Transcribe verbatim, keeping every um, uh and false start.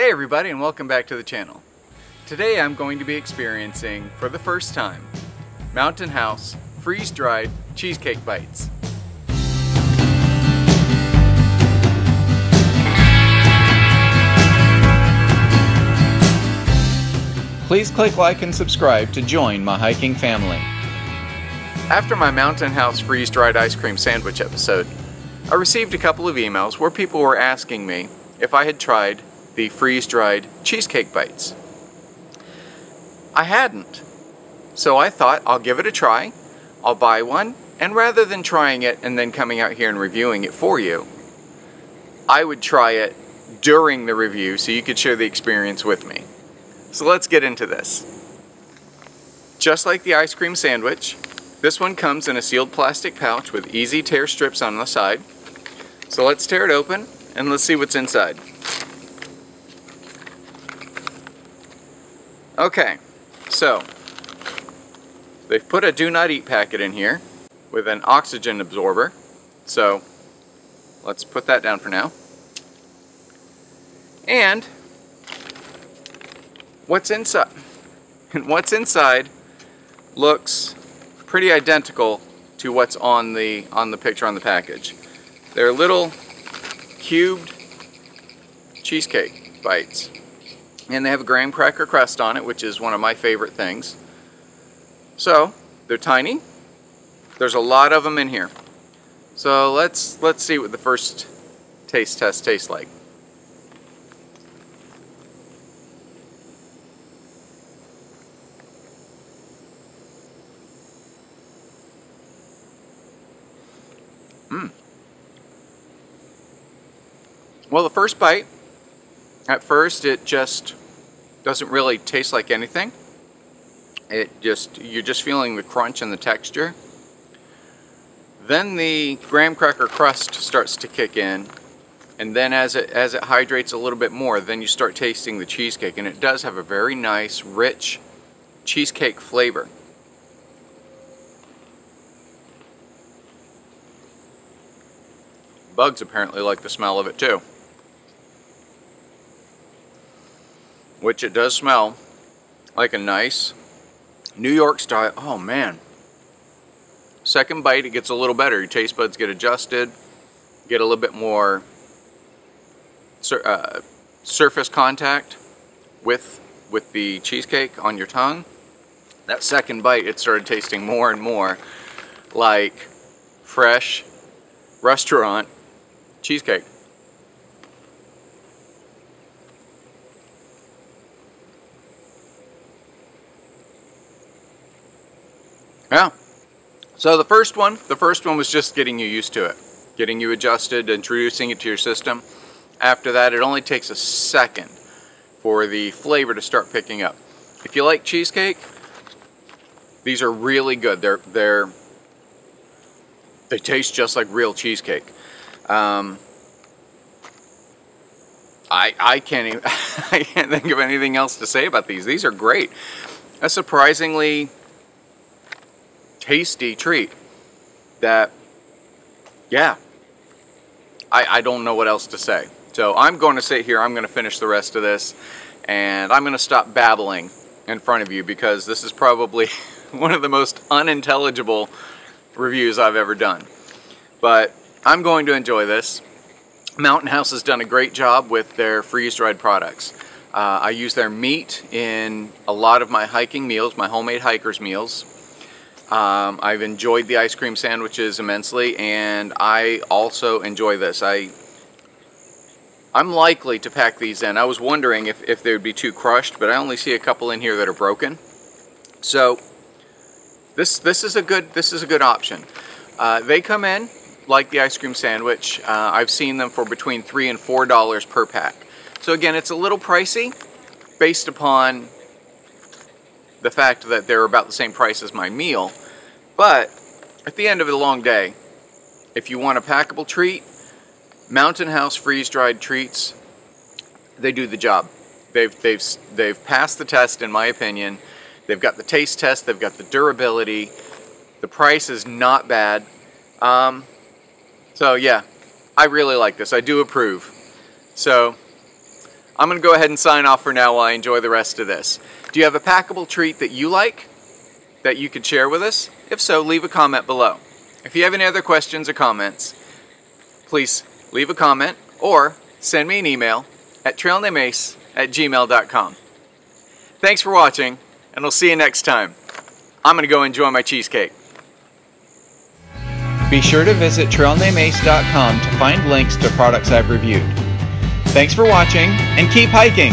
Hey everybody, and welcome back to the channel. Today I'm going to be experiencing, for the first time, Mountain House freeze-dried cheesecake bites. Please click like and subscribe to join my hiking family. After my Mountain House freeze-dried ice cream sandwich episode, I received a couple of emails where people were asking me if I had tried the freeze-dried cheesecake bites. I hadn't, so I thought I'll give it a try, I'll buy one, and rather than trying it and then coming out here and reviewing it for you, I would try it during the review so you could share the experience with me. So let's get into this. Just like the ice cream sandwich, this one comes in a sealed plastic pouch with easy tear strips on the side. So let's tear it open and let's see what's inside. Okay, so they've put a do not eat packet in here with an oxygen absorber, so let's put that down for now. And what's inside and what's inside looks pretty identical to what's on the on the picture on the package. They're little cubed cheesecake bites. And they have a graham cracker crust on it, which is one of my favorite things. So, they're tiny. There's a lot of them in here. So let's let's see what the first taste test tastes like. Mmm. Well, the first bite, at first it just doesn't really taste like anything. It just, you're just feeling the crunch and the texture. Then the graham cracker crust starts to kick in, and then as it as it hydrates a little bit more, then you start tasting the cheesecake, and it does have a very nice, rich cheesecake flavor. Bugs apparently like the smell of it too, which it does smell like a nice New York style. Oh man. Second bite, it gets a little better. Your taste buds get adjusted, get a little bit more sur uh, surface contact with, with the cheesecake on your tongue. That second bite, it started tasting more and more like fresh restaurant cheesecake. Yeah, so the first one, the first one was just getting you used to it, getting you adjusted, introducing it to your system. After that, it only takes a second for the flavor to start picking up. If you like cheesecake, these are really good. They're they're they taste just like real cheesecake. Um, I I can't even I can't think of anything else to say about these. These are great. A surprisingly tasty treat that, yeah, I, I don't know what else to say. So I'm going to sit here, I'm going to finish the rest of this, and I'm going to stop babbling in front of you because this is probably one of the most unintelligible reviews I've ever done. But I'm going to enjoy this. Mountain House has done a great job with their freeze-dried products. Uh, I use their meat in a lot of my hiking meals, my homemade hiker's meals. Um, I've enjoyed the ice cream sandwiches immensely, and I also enjoy this. I, I'm likely to pack these in. I was wondering if, if they would be too crushed, but I only see a couple in here that are broken. So this this is a good this is a good option. Uh, they come in like the ice cream sandwich. Uh, I've seen them for between three and four dollars per pack. So again, it's a little pricey, based upon the fact that they're about the same price as my meal. But at the end of a long day, if you want a packable treat, Mountain House freeze-dried treats, they do the job. They've, they've, they've passed the test, in my opinion. They've got the taste test, they've got the durability, the price is not bad. Um, so yeah, I really like this, I do approve. So I'm going to go ahead and sign off for now while I enjoy the rest of this. Do you have a packable treat that you like that you could share with us? If so, leave a comment below. If you have any other questions or comments, please leave a comment or send me an email at trailnameace at gmail dot com. Thanks for watching, and I'll see you next time. I'm going to go enjoy my cheesecake. Be sure to visit trailname ace dot com to find links to products I've reviewed. Thanks for watching, and keep hiking!